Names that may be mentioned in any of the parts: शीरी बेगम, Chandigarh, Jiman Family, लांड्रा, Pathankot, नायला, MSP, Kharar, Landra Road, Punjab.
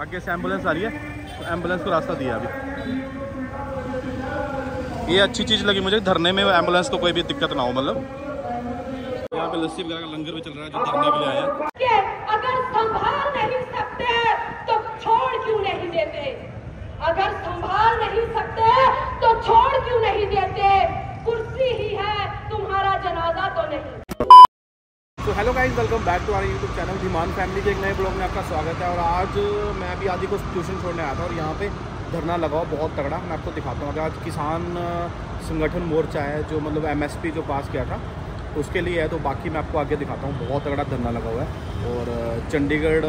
आगे से एम्बुलेंस आ रही है, तो एम्बुलेंस को रास्ता दिया। अभी ये अच्छी चीज़ लगी मुझे, धरने में एम्बुलेंस को कोई भी दिक्कत ना हो। मतलब यहाँ पे लस्सी वगैरह का लंगर भी चल रहा है जो धरने के लिए आया है। अगर संभाल नहीं सकते तो छोड़ क्यों नहीं देते, कुर्सी ही है तुम्हारा जनाजा तो नहीं। तो hello guys, welcome back to our YouTube channel जीमान फैमिली के एक नए ब्लॉग में आपका स्वागत है। और आज मैं अभी आदि को ट्यूशन छोड़ने आया था और यहाँ पे धरना लगाओ बहुत तगड़ा। मैं आपको दिखाता हूँ। आज किसान संगठन मोर्चा है जो मतलब MSP जो पास किया था उसके लिए है, तो बाकी मैं आपको आगे दिखाता हूँ। बहुत तगड़ा धरना लगा हुआ है और चंडीगढ़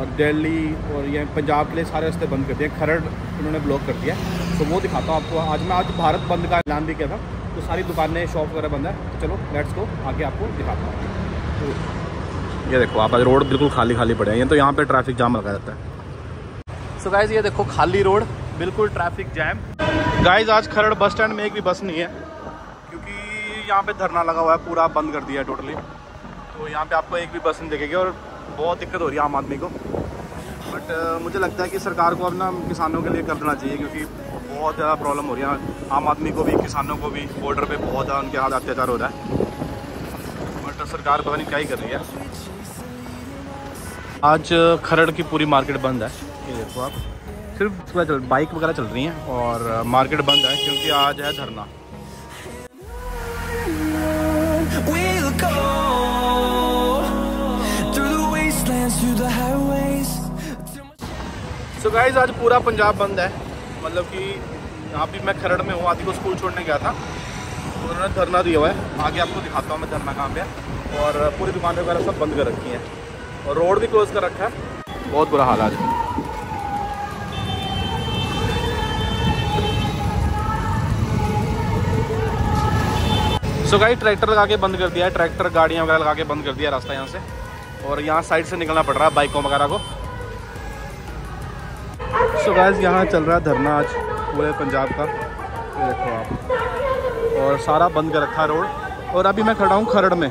और दिल्ली और ये पंजाब के लिए सारे रास्ते बंद कर दिए। खरड़ इन्होंने ब्लॉक कर दिया, तो वो दिखाता हूँ आपको। आज भारत बंद का ऐलान भी किया था, तो सारी दुकानें शॉप वगैरह बंद है। तो चलो लेट्स गो, आगे आपको दिखाता हूँ। तो ये देखो आप, आज रोड बिल्कुल खाली खाली पड़े हैं। ये तो यहाँ पे ट्रैफिक जाम लगा रहता है। सो गाइज ये देखो, खाली रोड, बिल्कुल ट्रैफिक जैम। गाइज आज खरड़ बस स्टैंड में एक भी बस नहीं है क्योंकि यहाँ पर धरना लगा हुआ है, पूरा बंद कर दिया है टोटली। तो यहाँ पर आपको एक भी बस नहीं दिखेगी और बहुत दिक्कत हो रही है आम आदमी को। बट मुझे लगता है कि सरकार को अपना किसानों के लिए कर देना चाहिए क्योंकि बहुत ज़्यादा प्रॉब्लम हो रही है आम आदमी को भी, किसानों को भी। बॉर्डर पे बहुत ज़्यादा उनके हाथ अत्याचार हो रहा है, बट सरकार पता नहीं क्या ही कर रही है। आज खरड़ की पूरी मार्केट बंद है। ये देखो आप, सिर्फ बाइक वगैरह चल रही हैं और मार्केट बंद है क्योंकि आज है धरना। सो गाइज आज पूरा पंजाब बंद है। मतलब कि यहाँ भी मैं खरड़ में हूँ, आदि को स्कूल छोड़ने गया था, उन्होंने धरना दिया हुआ है। आगे आपको दिखाता हूँ मैं धरना कहाँ पे है। और पूरी दुकानें वगैरह सब बंद कर रखी हैं और रोड भी क्लोज कर रखा है। बहुत बुरा हाल आज। सो गाइज ट्रैक्टर लगा के बंद कर दिया है, ट्रैक्टर गाड़ियाँ वगैरह लगा के बंद कर दिया रास्ता यहाँ से। और यहाँ साइड से निकलना पड़ रहा है बाइकों वगैरह को। सो गाइस यहाँ चल रहा है धरना आज पूरे पंजाब का। ये देखो आप, और सारा बंद कर रखा है रोड। और अभी मैं खड़ा हूँ खरड़ में।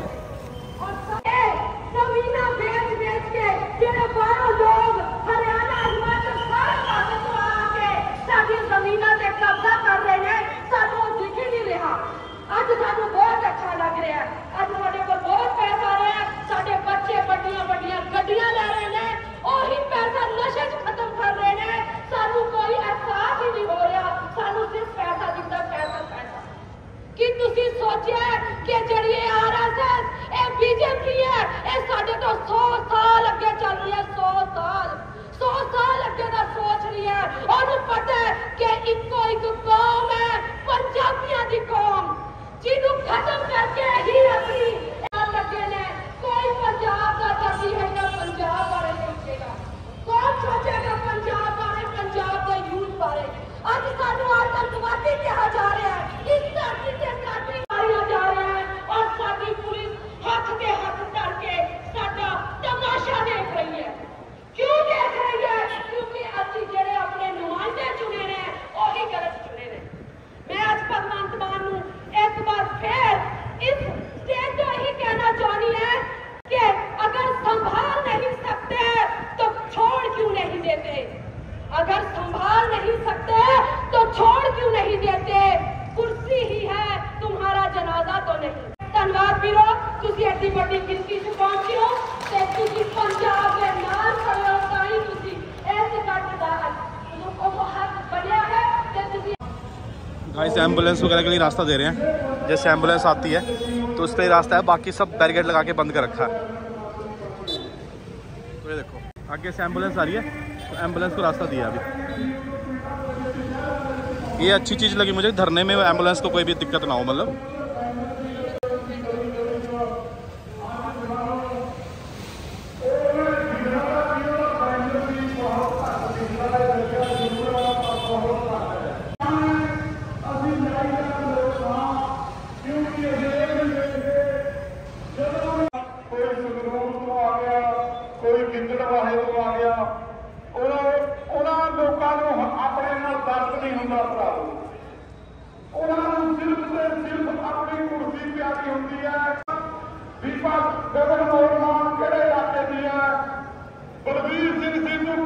गाइस एम्बुलेंस वगैरह के लिए रास्ता दे रहे हैं, जैसे एम्बुलेंस आती है तो उस पर रास्ता है, बाकी सब बैरिकेड लगा के बंद कर रखा है। तो ये देखो आगे से एम्बुलेंस आ रही है, तो एम्बुलेंस को रास्ता दिया। अभी ये अच्छी चीज़ लगी मुझे, धरने में एम्बुलेंस को कोई भी दिक्कत ना हो। मतलब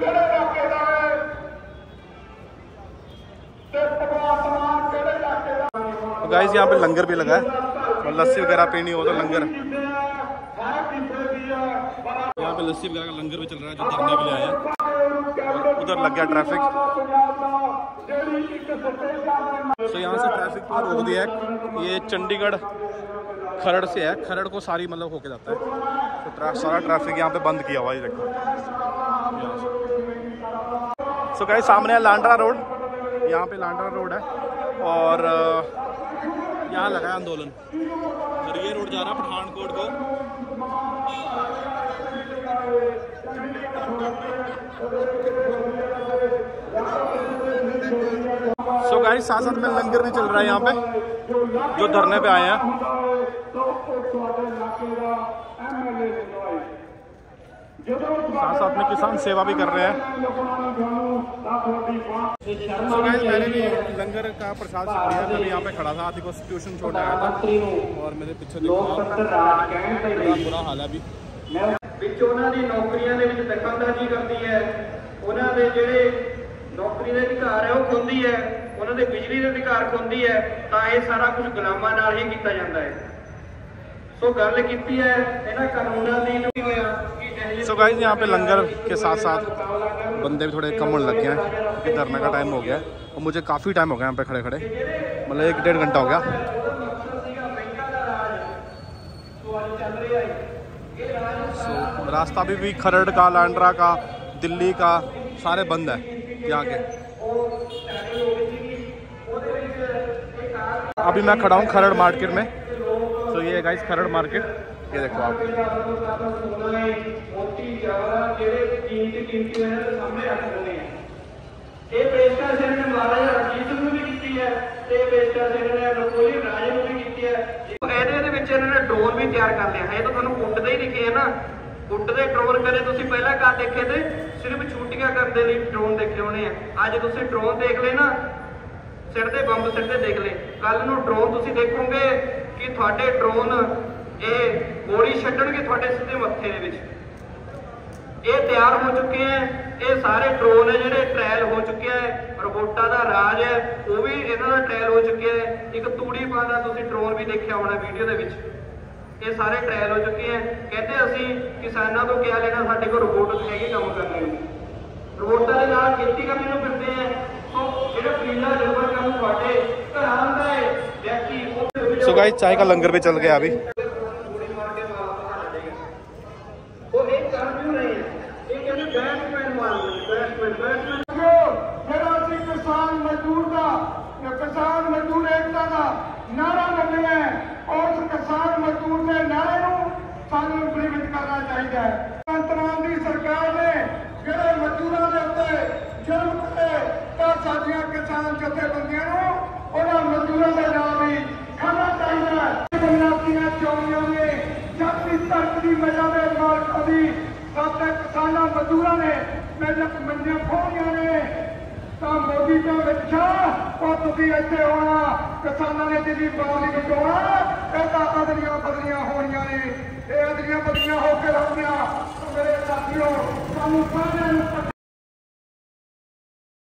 Kharar गाइस यहाँ पे लंगर भी लगा है और लस्सी वगैरह पीनी हो तो लंगर, यहाँ पे लस्सी वगैरह का लंगर भी चल रहा है जो देखने के लिए आया है। उधर लग गया ट्रैफिक, तो यहाँ से ट्रैफिक को रोक दिया है। ये चंडीगढ़ खरड़ से है, खरड़ को सारी मतलब होके जाता है, तो सारा ट्रैफिक यहाँ पे बंद किया हुआ है। देखो सो गाइस सामने है लांड्रा रोड, यहाँ पे लांड्रा रोड है और यहाँ लगा है आंदोलन। और ये रोड जा रहा है पठानकोट को, सो गाइस साथ साथ में लंगर भी चल रहा है यहाँ पे जो धरने पे आए हैं। साथ साथ में किसान सेवा भी कर रहे हैं। तो मैंने भी लंगर का प्रसाद छक लिया, मैं भी यहाँ पे खड़ा था, आदि को ट्यूशन छोड़ आया था और मेरे पीछे बुरा हाल है। भी नौकरियां दखलंदाजी करती है, उन्होंने जेडे नौकरी के अधिकार है वह खोंदी है, उन्होंने बिजली के अधिकार खोंदी है, तो यह सारा कुछ गुलामां नाल ही किया जाता है। तो गल की है इन्होंने कानूनों की होया। सो गाइस यहाँ पे लंगर के साथ साथ बंदे भी थोड़े कम होने लग गए हैं क्योंकि धरना का टाइम हो गया है और मुझे काफ़ी टाइम हो गया यहाँ पे खड़े खड़े, मतलब 1-1.5 घंटा हो गया। सो रास्ता भी खरड़ का, लांड्रा का, दिल्ली का सारे बंद है यहाँ के। अभी मैं खड़ा हूँ खरड़ मार्केट में, तो ये गाइस खरड़ मार्केट, ये देखो आप ड्रोन भी तैयार कर लिया है। तो तुहानू कुटदे ही लिखे है ना, कुटदे ड्रोन करे तुसीं पहला का देखे थे, सिर्फ छुट्टियां करदे नहीं ड्रोन देखे होने आ। अज तुसीं ड्रोन देख ले ना, सिर दे बंब सिर दे देख ले, कल नू ड्रोन तुसीं देखोगे कि थोड़े ड्रोन ये गोली छड्डणगे थोड़े सीधे मत्थे दे विच। ये तैयार हो चुके हैं, ये सारे ड्रोन है जिहड़े ट्रायल हो चुके हैं, रोबोटा का राज है वह भी इन्हों का ट्रायल हो चुके हैं। एक तूड़ी पा का तुसीं ड्रोन भी देखा होना वीडियो दे विच, ये सारे ट्रायल हो चुके हैं। कहते असीं किसानों को क्या लेना, साडे कोल रोबोट हैगे काम करने, रोबोटा के नाल खेती करनी नूं फिरदे हैं। तो जिहड़ा पीला जलवा काम तुहाडे घरां दा है व्यक्ति। सो गाइस चाय का लंगर भी चल गया अभी। किसान मजदूर एकता का नारा लगे है और किसान मजदूर के नारे परिमित करना चाहिए। अंतराल की सरकार ने जो मजदूरों के उत्ते जुल्म करे तो साडियां किसान जथेबंदियां नूं उन्हां मजदूरों के नाम भी बदलियां होके रखनियां।